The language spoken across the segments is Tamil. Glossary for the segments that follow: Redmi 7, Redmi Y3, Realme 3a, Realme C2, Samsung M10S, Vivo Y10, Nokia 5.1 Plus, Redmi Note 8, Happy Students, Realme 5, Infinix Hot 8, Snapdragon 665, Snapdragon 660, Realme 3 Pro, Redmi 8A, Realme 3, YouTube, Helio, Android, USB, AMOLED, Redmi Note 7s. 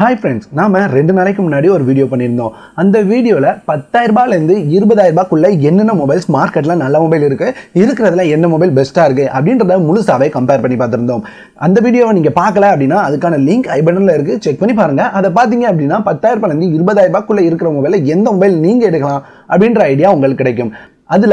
Hi friends, we have a video in the video. There are 10,000-20,000 mobiles in the market. There are best mobiles. We compare the video. If you see the link in the icon, check it out. If you see the that's why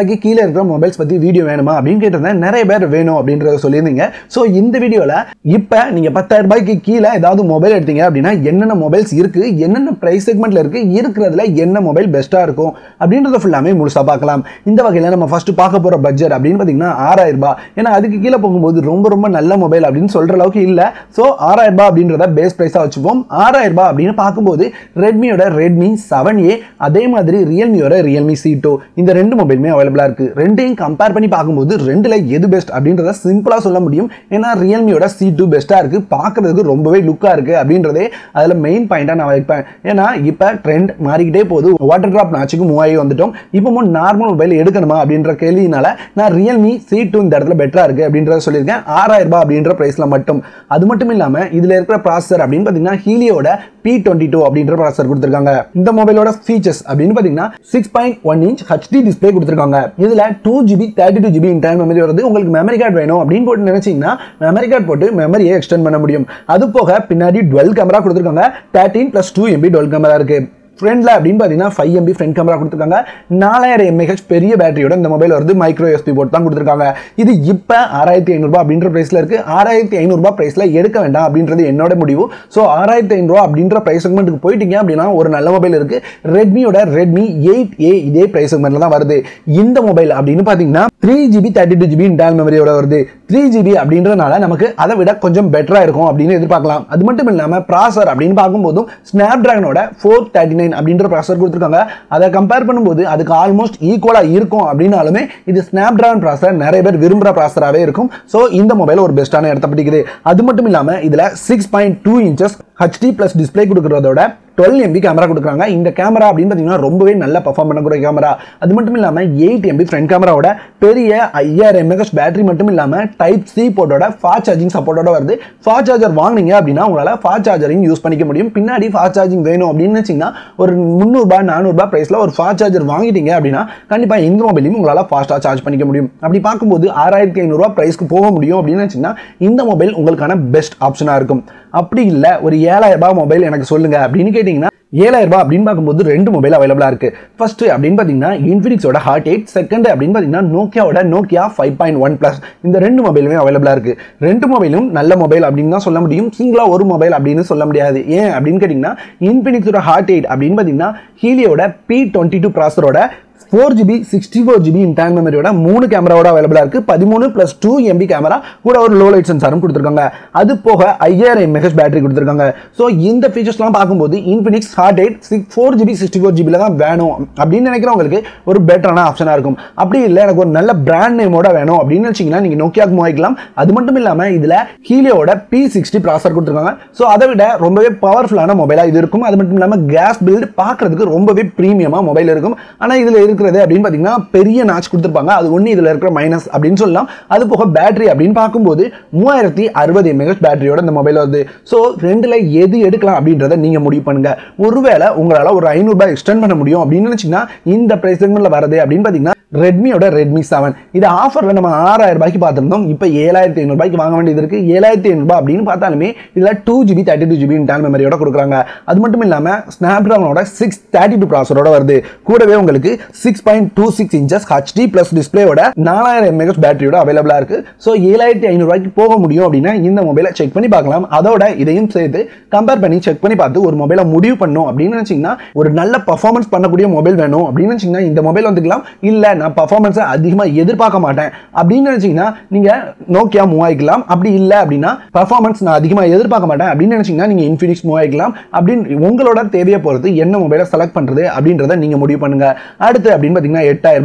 I கீழ இருக்கிற மொபைல்ஸ் பத்தி வீடியோ வேணுமா அப்படிን கேட்டதா நிறைய பேர் வேணும் அப்படின்றத சொல்லிருந்தீங்க சோ இந்த வீடியோல இப்போ நீங்க 10000 ரூபாய்க்கு கீழ ஏதாவது மொபைல் எடுத்தீங்க அப்படினா என்னென்ன மொபைல்ஸ் இருக்கு என்னென்ன பிரைஸ் செக்மெண்ட்ல இருக்கு இருக்குறதுல என்ன மொபைல் பெஸ்டா இருக்கும் அப்படின்றத ஃபுல்லாமே முழுசா பார்க்கலாம் இந்த வகையில நம்ம ஃபர்ஸ்ட் பார்க்க போற பட்ஜெட் அப்படினு பாத்தீங்கன்னா 6000 ரூபாய் ஏனா அதுக்கு கீழ போகும்போது ரொம்ப ரொம்ப நல்ல மொபைல் அப்படினு சொல்ற அளவுக்கு இல்ல சோ 6000 ரூபாய் அப்படின்றத பேஸ் பிரைஸா வச்சுப்போம் 6000 ரூபாய் அப்படினு பாக்கும்போது Redmi ஓட Redmi 7a அதே மாதிரி Realme ஓட Realme C2 இந்த ரெண்டு மொபைலுமே அவேலபிளா இருக்கு ரெண்டையும் கம்பேர் பண்ணி பாக்கும்போது ரெண்டுல எது பெஸ்ட் அப்படின்றத சிம்பிளா சொல்ல முடியும் ஏனா Realme ஓட C2 பெஸ்டா இருக்கு பார்க்கிறதுக்கு ரொம்பவே லுக்கா இருக்கு அப்படின்றதே அதுல மெயின் பாயிண்டா நான் வைப்பேன் ஏனா இப்ப ட்ரெண்ட் மாறிக்கிட்டே போகுது வாட்டர் டிராப் நாச்சுக்கு மூவ் ஆகி வந்துட்டோம் இப்போமோ நார்மல் மொபைல் எடுக்கணுமா அப்படின்ற கேள்வினால நான் Realme C2 இந்த இடத்துல பெட்டரா இருக்கு அப்படின்றத சொல்லிருக்கேன் 6000 ரூபாய் அப்படின்ற பிரைஸ்ல மட்டும் அது மட்டும் இல்லாம இதுல இருக்கிற processor அப்படினு பாத்தீங்கன்னா Helio ஓட P62 அப்படின்ற processor கொடுத்திருக்காங்க இந்த மொபைலோட features அப்படினு பாத்தீங்கன்னா 6.1 inch HD display கொடுத்திருக்காங்க இதுல 2GB 32GB internal memory வருது உங்களுக்கு memory card வேணும் அப்படினு போட்டு நினைச்சீங்கன்னா memory card போட்டு memory-யை extend பண்ண முடியும் அது போக பின்னாடி dual camera கொடுத்திருக்காங்க 13+2MB dual camera இருக்கு Friendla அப்படினு பாத்தீங்கன்னா 5MB front camera கொடுத்திருக்காங்க 4000mAh பெரிய பேட்டரியோட இந்த மொபைல் வருது மைக்ரோ USB போர்ட் தான் கொடுத்திருக்காங்க இது இப்ப 6500 ரூபாய் அப்படிங்கற பிரைஸ்ல இருக்கு 6500 ரூபாய் பிரைஸ்ல எடுக்க வேண்டாம் அப்படின்றது என்னோட முடிவு சோ 6500 ரூபாய் அப்படிங்கற பிரைஸ் செக்மெண்ட்க்கு போய்ட்டீங்க அப்படினா ஒரு நல்ல மொபைல் இருக்கு Redmi ஓட Redmi 8A இதே பிரைஸ் செக்மெண்ட்ல தான் வருது இந்த மொபைல் அப்படினு பாத்தீங்கன்னா 3GB 32GB internal memory ஓட வருது 3GB அப்படின்றனால நமக்கு அதை விட கொஞ்சம் பெட்டரா இருக்கும் அப்படினு எதிர்பார்க்கலாம் அது மட்டும் இல்லாம processor அப்படினு பாக்கும்போது Snapdragon ஓட 439 அப்படிங்கற processor கொடுத்திருக்காங்க அத கம்பேர் பண்ணும்போது அதுக்கு ஆல்மோஸ்ட் ஈக்குவலா இருக்கும் அப்படினாலுமே இது Snapdragon processor நிறைய பேர் விரும்பற processor-ஆவே இருக்கும் சோ இந்த மொபைல் ஒரு பெஸ்டான இடத்தை பிடிக்குது அது மட்டும் இல்லாம இதுல 6.2 inches HD+ display கொடுக்கிறதோட 12MB கேமரா கொடுக்கறாங்க இந்த கேமரா அப்படினு பாத்தீங்கன்னா ரொம்பவே நல்ல பெர்ஃபார்ம் பண்ணக்கூடிய கேமரா அது மட்டும் இல்லாம 8MB ஃப்ரண்ட் கேமராவோட பெரிய 5000mAh பேட்டரி மட்டும் இல்லாம டைப் C போர்ட்டோட ஃபாஸ்ட் சார்ஜிங் சப்போர்ட்டோட வருது ஃபாஸ்ட் சார்ஜர் வாங்குனீங்க அப்படினா உங்களால ஃபாஸ்ட் சார்ஜரிங் யூஸ் பண்ணிக்க முடியும் பின்னாடி ஃபாஸ்ட் சார்ஜிங் வேணும் அப்படினு நினைச்சீங்கன்னா ஒரு 300 ரூபாய் 400 ரூபாய் பிரைஸ்ல ஒரு ஃபாஸ்ட் சார்ஜர் வாங்கிட்டீங்க அப்படினா கண்டிப்பா இந்த மொபைலையும் உங்களால ஃபாஸ்டா சார்ஜ் பண்ணிக்க முடியும் அப்படி பாக்கும்போது 6500 ரூபாய் பிரைஸ்க்கு போக முடியும் அப்படினு நினைச்சீங்கன்னா இந்த மொபைல் உங்களுக்கான பெஸ்ட் ஆப்ஷனா இருக்கும் அப்படி இல்ல ஒரு 7000 ரூபாய் மொபைல் எனக்கு சொல்லுங்க அப்படினு கேட்டிங்கனா 7000 ரூபாய் அப்படினு பாக்கும்போது ரெண்டு மொபைல் அவேலபிளா இருக்கு ஃபர்ஸ்ட் அப்படினு பாத்தீங்கன்னா Infinix ஓட Hot 8 செகண்ட் அப்படினு பாத்தீங்கன்னா Nokia ஓட Nokia 5.1 Plus இந்த ரெண்டு மொபைலுமே அவேலபிளா இருக்கு ரெண்டு மொபைலும் நல்ல மொபைல் அப்படினு தான் சொல்ல முடியும் சிங்கிளா ஒரு மொபைல் அப்படினு சொல்ல முடியாது ஏன் அப்படினு கேட்டிங்கனா Infinix ஓட Hot 8 அப்படினு பாத்தீங்கன்னா Helio ஓட P22 processor ஓட 4GB 64GB internal memory ஓட மூணு கேமராவோட அவேலபிளா இருக்கு 13+2MB கேமரா கூட ஒரு low light sensor கொடுத்திருக்காங்க அது போக 5000mAh பேட்டரி கொடுத்திருக்காங்க சோ இந்த ஃபீச்சர்ஸ்லாம் பாக்கும்போது Infinix Hot 8 4GB 64GB ல தான் வேணும் அப்படி நினைக்கிறவங்களுக்கு ஒரு பெட்டரான ஆப்ஷனா இருக்கும் அப்படி இல்ல எனக்கு ஒரு நல்ல பிராண்ட் நேமோட வேணும் அப்படி நினைச்சீங்கன்னா நீங்க Nokia-க்கு போய்க்கலாம் அது மட்டும் இல்லாம இதுல Helio ஓட P60 processor கொடுத்திருக்காங்க சோ அதை விட ரொம்பவே பவர்ஃபுல்லான மொபைலா இது இருக்கும் அது மட்டும் இல்லாம கிளாஸ் பில்ட் பார்க்கிறதுக்கு ரொம்பவே பிரீமியமா மொபைல் இருக்கும் ஆனா இதுல இருக்குதே அப்படினு பாத்தீங்கன்னா பெரிய நாட்ச் கொடுத்திருப்பாங்க அது ஒண்ணு இதுல இருக்கிற மைனஸ் அப்படினு சொல்லலாம் அது போக பேட்டரி அப்படினு பாக்கும்போது 3060 mAh பேட்டரியோட இந்த மொபைல் வருது சோ ரெண்டுல எது எடுக்கலாம் அப்படின்றதை நீங்க முடிவு பண்ணுங்க ஒருவேளை உங்களால ஒரு 500 ரூபாய் எக்ஸ்டெண்ட் பண்ண முடியும் அப்படினு நினைச்சீங்கன்னா இந்த பிரைஸ் செக்மெண்ட்ல வரதே அப்படினு பாத்தீங்கன்னா Redmi ஓட Redmi 7 இது ஆஃபர்ல நம்ம 6000 ரூபாய்க்கு பாத்துறோம் இப்போ 7500 ரூபாய்க்கு வாங்க வேண்டியது இருக்கு 7500 ரூபாய் அப்படினு பார்த்தாலுமே இதுல 2GB 32GB internal memory ஓட கொடுக்கறாங்க அது மட்டும் இல்லாம Snapdragon ஓட 632 processor ஓட வருது கூடவே உங்களுக்கு 6.26 inches HD+ display ஓட 4000mAh பேட்டரியோட அவேலபிளா இருக்கு சோ 7500 ரூபாய்க்கு போக முடியும் அப்படினா இந்த மொபைலை செக் பண்ணி பார்க்கலாம் அதோட இதையும் சேர்த்து கம்பேர் பண்ணி செக் பண்ணி பார்த்து ஒரு மொபைலை முடிவு பண்ணனும் அப்படினு நினைச்சீங்கன்னா ஒரு நல்ல பெர்ஃபார்மன்ஸ் பண்ணக்கூடிய மொபைல் வேணும் அப்படினு நினைச்சீங்கன்னா இந்த மொபைல் வந்துக்கலாம் இல்ல நான் பெர்ஃபார்மன்ஸ் அதிகமா எதிர்பார்க்க மாட்டேன் அப்படினு நினைச்சீங்கன்னா நீங்க Nokia மூவ் ஆகிக்கலாம் அப்படி இல்ல அப்படினா பெர்ஃபார்மன்ஸ் நான் அதிகமா எதிர்பார்க்க மாட்டேன் அப்படினு நினைச்சீங்கன்னா நீங்க Infinix மூவ் ஆகிக்கலாம் அப்படி உங்களோட தேவையை பொறுத்து என்ன மொபைலை செலக்ட் பண்றது அப்படின்றதை நீங்க முடிவு பண்ணுங்க அடுத்து அப்படினு பாத்தீங்கன்னா 8000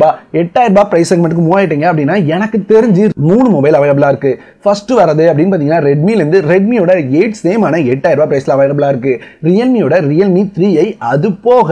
ரூபாய் பிரைஸ் செக்மெண்ட்க்கு மூவ் ஆயிட்டீங்க அப்படினா எனக்கு தெரிஞ்சு மூணு மொபைல் அவேலபிளா இருக்கு ஃபர்ஸ்ட் வரது அப்படினு பாத்தீங்கன்னா Redmi ல இருந்து Redmi ஓட 8 சேமான 8000 ரூபாய் பிரைஸ்ல அவேலபிளா இருக்கு Realme ஓட Realme 3i அது போக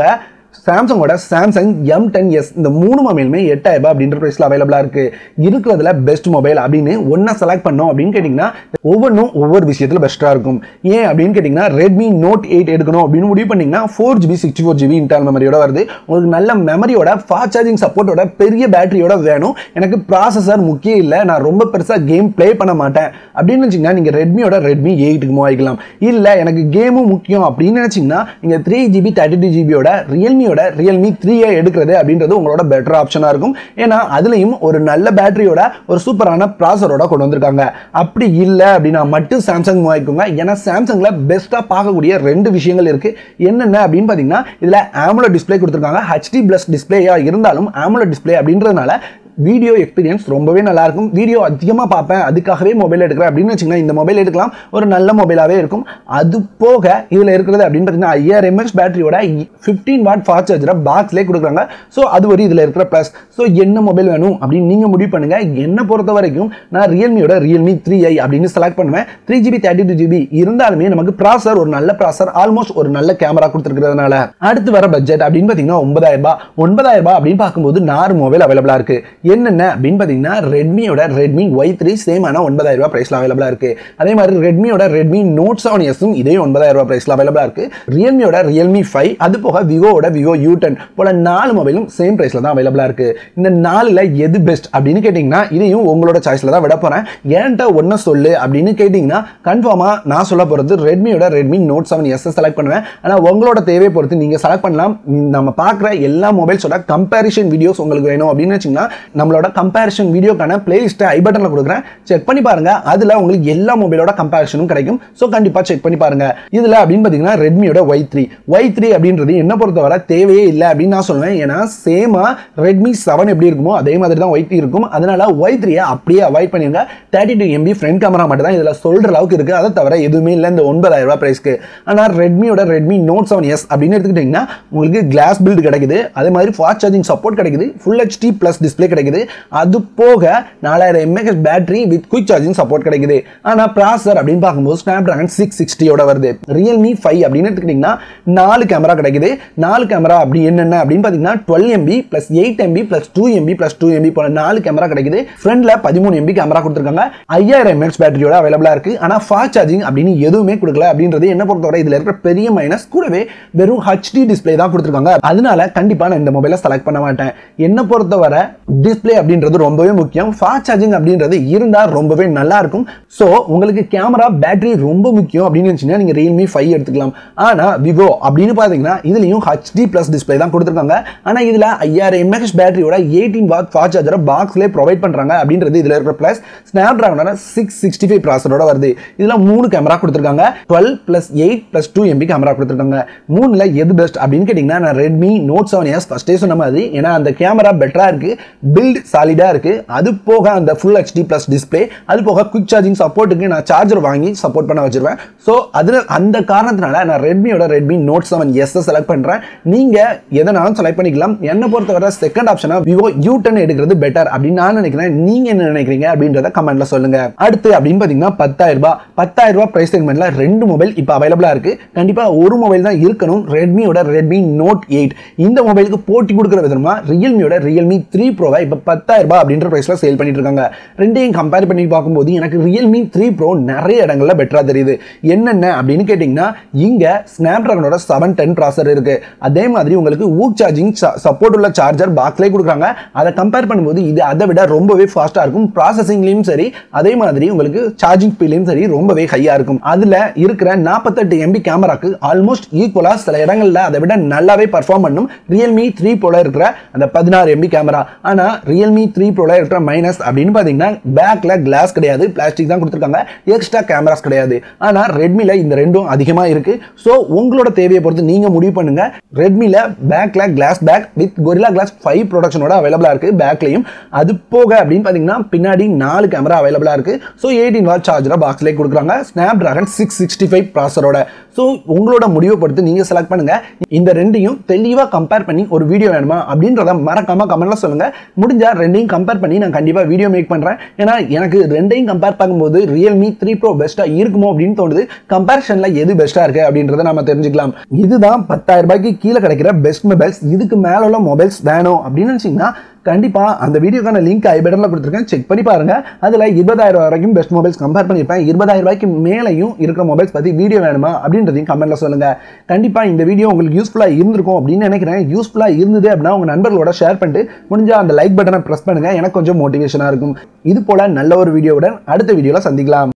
Samsung oda Samsung M10S இந்த மூணு மொபைலுமே 8000 அப்படிங்கிற பிரைஸ்ல அவேலபிளா இருக்கு. இருக்குதுல பெஸ்ட் மொபைல் அப்படினே ஒண்ணா செலக்ட் பண்ணோம் அப்படினு கேட்டிங்கனா ஒவ்வொண்ணும் ஒவ்வொரு விஷயத்துல பெஸ்டா இருக்கும். ஏன் அப்படினு கேட்டிங்கனா Redmi Note 8 எடுக்கணும் அப்படினு முடிவு பண்ணீங்கனா 4GB 64GB இன்டர்னல் மெமரியோட வருது. உங்களுக்கு நல்ல மெமரியோட ஃபாஸ்ட் சார்ஜிங் சப்போர்ட்டோட பெரிய பேட்டரியோட வேணும். எனக்கு processor முக்கியம் இல்ல. நான் ரொம்ப பெருசா கேம் ப்ளே பண்ண மாட்டேன் அப்படினு நினைச்சீங்கனா நீங்க Redmi ஓட Redmi 8 க்கு மூவ் ஆகலாம். இல்ல எனக்கு கேம் முக்கியம் அப்படினு நினைச்சீங்கனா நீங்க 3GB 32GB ஓட Realme Realme 3a எடுக்கிறது அப்படிங்கிறது உங்களோட பெட்டர் ஆப்ஷனா இருக்கும். ஏனா அதுலயும் ஒரு நல்ல பேட்டரியோட ஒரு சூப்பரான பிராசஸரோட கொண்டு வந்திருக்காங்க. அப்படி இல்ல அப்படினா மட்டும் Samsung வாங்குங்க. ஏனா Samsungல பெஸ்டா பார்க்கக்கூடிய ரெண்டு விஷயங்கள் இருக்கு. என்னென்ன அப்படினு பாத்தீங்கன்னா இதுல AMOLED display கொடுத்திருக்காங்க. HD+ டிஸ்ப்ளேயா இருந்தாலும் AMOLED display அப்படின்றதனால வீடியோ எக்ஸ்பீரியன்ஸ் ரொம்பவே நல்லா இருக்கும். வீடியோ அதிகமா பாப்பேன் அதுக்காகவே மொபைல் எடுக்கறேன் அப்படினு நினைச்சீங்கனா இந்த மொபைல் எடுக்கலாம். ஒரு நல்ல மொபைலாவே இருக்கும். அது போக இதுல இருக்குது அப்படினு பார்த்தீங்கன்னா 5000mAh பேட்டரியோட 15W ஃபாஸ்ட் சார்ஜரை பாக்ஸ்லயே கொடுக்கறாங்க. சோ அது ஒரு இதுல இருக்கிற பிளஸ். சோ என்ன மொபைல் வேணும் அப்படி நீங்க முடிவு பண்ணுங்க. என்ன பொறுத்த வரைக்கும் நான் Realme ஓட Realme 3i அப்படினு செலக்ட் பண்ணுவேன். 3GB 32GB இருந்தாலுமே நமக்கு பிராசஸர் ஒரு நல்ல பிராசஸர் ஆல்மோஸ்ட் ஒரு நல்ல கேமரா கொடுத்திருக்கிறதுனால அடுத்து வர பட்ஜெட் அப்படினு பாத்தீங்கன்னா 9000 அப்படினு பாக்கும்போது 4 மொபைல் அவேலபிளா இருக்கு. என்னென்ன அப்படின்னு பார்த்தீங்கன்னா Redmi ஓட Redmi Y3 சேமான 9000 பிரைஸ்ல அவைலபிளா இருக்கு. அதே மாதிரி Redmi ஓட Redmi Note 7s இதே 9000 பிரைஸ்ல அவைலபிளா இருக்கு. Realme ஓட Realme 5 அது போக Vivo ஓட Vivo Y10 போல 4 மொபைலும் சேம் பிரைஸ்ல தான் அவைலபிளா இருக்கு. இந்த 4ல எது பெஸ்ட் அப்படின்னு கேட்டிங்கன்னா இதையும் உங்களோட சாய்ஸ்ல தான் விட போறேன். ஏன்டா ஒன்ன சொல்லு அப்படின்னு கேட்டிங்கன்னா கன்ஃபார்மா நான் சொல்ல போறது Redmi ஓட Redmi Note 7s செலக்ட் பண்ணுவேன். ஆனா உங்களோட தேவையை பொறுத்து நீங்க செலக்ட் பண்ணலாம். நம்ம பார்க்குற எல்லா மொபைல்ஸோட கம்பேரிஷன் வீடியோஸ் உங்களுக்கு வேணும் அப்படின்னு நினைச்சீங்கன்னா நம்மளோட கம்பேரிஷன் வீடியோக்கான பிளேலிஸ்ட்டை ஐ பட்டனில் கொடுக்குறேன். செக் பண்ணி பாருங்க. அதில் உங்களுக்கு எல்லா மொபைலோட கம்பேரிஷனும் கிடைக்கும். ஸோ கண்டிப்பாக செக் பண்ணி பாருங்க. இதில் அப்படின்னு பார்த்தீங்கன்னா ரெட்மியோட ஒய் த்ரீ அப்படின்றது என்ன பொறுத்தவரை தேவையே இல்லை அப்படின்னு நான் சொல்லுவேன். ஏன்னா சேமாக ரெட்மி 7 எப்படி இருக்குமோ அதே மாதிரி தான் ஒய்3 இருக்கும். அதனால ஒய்3யை அப்படியே அவாய்ட் பண்ணிடுங்க. 32MB ஃப்ரண்ட் கேமரா மட்டும் தான் இதில் சொல்கிற அளவுக்கு இருக்குது. அதை தவிர எதுவுமே இல்லை இந்த 9000 பிரைஸ்க்கு. ஆனால் ரெட்மியோட Redmi Note 7s அப்படின்னு எடுத்துக்கிட்டிங்கன்னா உங்களுக்கு கிளாஸ் பில்டு கிடைக்குது. அதே மாதிரி ஃபாஸ்ட் சார்ஜிங் சப்போர்ட் கிடைக்குது. ஃபுல் HD+ டிஸ்பிளே கிடைக்குது. அது போக 4000mAh battery with quick charging support கிடைக்குது. ஆனா பிராசஸர் அப்படின்னு பாக்கும்போது Snapdragon 660 ஓட வருது. Realme 5 அப்படின்னு எடுத்துக்கிட்டீங்கன்னா 4 கேமரா கிடைக்குது. 4 கேமரா அப்படி என்னென்ன அப்படின்னு பாத்தீங்கன்னா 12MB + 8MB + 2MB + 2MB போல 4 கேமரா கிடைக்குது. ஃப்ரண்ட்ல 13MB கேமரா கொடுத்திருக்காங்க. 5000mAh பேட்டரியோட அவேலபிளா இருக்கு. ஆனா ஃபாஸ்ட் சார்ஜிங் அப்படின்னு எதுவுமே கொடுக்கல அப்படின்றது என்ன பொறுத்தவரை இதுல இருக்கிற பெரிய மைனஸ். கூடவே வெறும் HD டிஸ்ப்ளே தான் கொடுத்திருக்காங்க. அதனால கண்டிப்பா நான் இந்த மொபைலை செலக்ட் பண்ண மாட்டேன். என்ன பொறுத்தவரை டிஸ்ப்ளே அப்படின்றது ரொம்பவே முக்கியம். ஃபாஸ்ட் சார்ஜிங் அப்படின்றது இருந்தால் ரொம்பவே நல்லா இருக்கும். ஸோ உங்களுக்கு கேமரா பேட்டரி ரொம்ப முக்கியம் அப்படின்னு நினைச்சீங்கன்னா நீங்கள் Realme 5 எடுத்துக்கலாம். ஆனால் விவோ அப்படின்னு பார்த்தீங்கன்னா இதுலையும் HD+ டிஸ்பிளே தான் கொடுத்துருக்காங்க. ஆனால் இதில் 5000mAh பேட்டரியோட 18W ஃபாஸ்ட் சார்ஜரை பாக்ஸ்லேயே ப்ரொவைட் பண்ணுறாங்க அப்படின்றது இதில் இருக்கிற ப்ளஸ். ஸ்னாப்ட்ராகனோட 665 ப்ராசரோட வருது. இதில் 3 கேமரா கொடுத்துருக்காங்க. 12 + 8 + 2MB கேமரா கொடுத்துருக்காங்க. 3ல் எது பெஸ்ட் அப்படின்னு கேட்டிங்கன்னா நான் Redmi Note 7s ஃபஸ்ட்டே சொன்ன மாதிரி. ஏன்னா அந்த கேமரா பெட்டராக இருக்குது, பில்ட் சாலிடா இருக்கு. அது போக அந்த ஃபுல் HD+ டிஸ்ப்ளே, அது போக குயிக் சார்ஜிங் சப்போர்ட்டுக்கு நான் சார்ஜர் வாங்கி சப்போர்ட் பண்ண வச்சிருவேன். ஸோ அதில் அந்த காரணத்தினால நான் ரெட்மியோட Redmi Note 7s செலக்ட் பண்ணுறேன். நீங்கள் எதனாலும் செலக்ட் பண்ணிக்கலாம். என்னை பொறுத்தவரை செகண்ட் ஆப்ஷனாக விவோ Y10 எடுக்கிறது பெட்டர் அப்படின்னு நான் நினைக்கிறேன். நீங்கள் என்ன நினைக்கிறீங்க அப்படின்றத கமெண்ட்ல சொல்லுங்க. அடுத்து அப்படின்னு பார்த்தீங்கன்னா 10000 பிரைஸ் செக்மெண்ட்ல 2 மொபைல் இப்போ அவைலபிளா இருக்கு. கண்டிப்பாக ஒரு மொபைல் தான் இருக்கணும். ரெட்மியோட Redmi Note 8 இந்த மொபைலுக்கு போட்டி கொடுக்குற விதமா Realmeயோட Realme 3 Pro இப்ப 10000 அப்படின்ற பிரைஸ்ல சேல் பண்ணிட்டு இருக்காங்க. ரெண்டையும் கம்பேர் பண்ணி பார்க்கும்போது எனக்கு Realme 3 Pro நிறைய இடங்கள்ல பெட்டரா தெரியுது. என்னென்ன அப்படின்னு கேட்டிங்கன்னா இங்க Snapdragonோட 710 ப்ராசஸர் இருக்கு. அதே மாதிரி உங்களுக்கு ஊக் சார்ஜிங் சப்போர்ட் உள்ள சார்ஜர் பாக்ஸ்லயே கொடுக்குறாங்க. அதை கம்பேர் பண்ணும்போது இது அதை விட ரொம்பவே ஃபாஸ்டா இருக்கும். ப்ராசஸிங்லயும் சரி, அதே மாதிரி உங்களுக்கு சார்ஜிங் ஸ்பீட்லயும் சரி ரொம்பவே ஹையா இருக்கும். அதுல இருக்கிற 48MB கேமராக்கு ஆல்மோஸ்ட் ஈக்குவலா சில இடங்கள்ல அதை விட நல்லாவே பெர்ஃபார்ம் பண்ணும் Realme 3 Pro இருக்கிற அந்த 16MB கேமரா. ஆனா Realme 3 Proல இருக்கிற மைனஸ் அப்படின்னு பாத்தீங்கன்னா பேக்ல கிளாஸ் கிடையாது, பிளாஸ்டிக் தான் கொடுத்திருக்காங்க. எக்ஸ்ட்ரா கேமராஸ் கிடையாது. ஆனா ரெட்மில இந்த ரெண்டும் அதிகமா இருக்கு. சோ உங்களோட தேவையை பொறுத்து நீங்க முடிவு பண்ணுங்க. ரெட்மில பேக்ல glass back with Gorilla Glass 5 ப்ரொடக்ஷனோட அவைலபிளா இருக்கு பேக்லயும். அது போக அப்படின்னு பாத்தீங்கன்னா பின்னாடி 4 கேமரா அவைலபிளா இருக்கு. சோ 18W சார்ஜர பாக்ஸ்லயே கொடுக்குறாங்க. Snapdragon 665 ப்ராசஸரோட. சோ உங்களோட முடிவை பொறுத்து நீங்க செலக்ட் பண்ணுங்க. இந்த ரெண்டையும் தெளிவா கம்பேர் பண்ணி ஒரு வீடியோ வேணுமா அப்படின்றத மறக்காம கமெண்ட்ல சொல்லுங்க. முடிஞ்சா ரெண்டையும் கம்பேர் பண்ணி நான் கண்டிப்பா வீடியோ மேக் பண்றேன். ஏனா எனக்கு ரெண்டையும் கம்பேர் பண்ணும்போது Realme 3 Pro பெஸ்டா இருக்குமோ அப்படினு தோணுது. கம்பேரிஷன்ல எது பெஸ்டா இருக்கு அப்படின்றதை நாம தெரிஞ்சிக்கலாம். இதுதான் 10000 ரூபாய்க்கு கீழ கிடைக்கிற பெஸ்ட் மொபைல்ஸ். இதுக்கு மேல உள்ள மொபைல்ஸ் வேணும் அப்படினு நினைச்சீங்கன்னா கண்டிப்பா அந்த வீடியோக்கான லிங்க் ஐ பட்டன்ல கொடுத்திருக்கேன், செக் பண்ணி பாருங்க. அதுல 20000 வரைக்கும் பெஸ்ட் மொபைல்ஸ் கம்பேர் பண்ணிருப்பேன். 20000 ரூபாய்க்கு மேலையும் இருக்கிற மொபைல்ஸ் பத்தி வீடியோ வேணுமா அப்படின்றதையும் கமெண்ட்ல சொல்லுங்க. கண்டிப்பா இந்த வீடியோ உங்களுக்கு யூஸ்ஃபுல்லா இருந்திருக்கும் அப்படின்னு நினைக்கிறேன். யூஸ்ஃபுல்லா இருந்தது அப்படின்னா உங்க நண்பர்களோட ஷேர் பண்ணிட்டு முடிஞ்சா அந்த லைக் பட்டனை பிரஸ் பண்ணுங்க, எனக்கு கொஞ்சம் மோட்டிவேஷனா இருக்கும். இது போல நல்ல ஒரு வீடியோவுடன் அடுத்த வீடியோல சந்திக்கலாம்.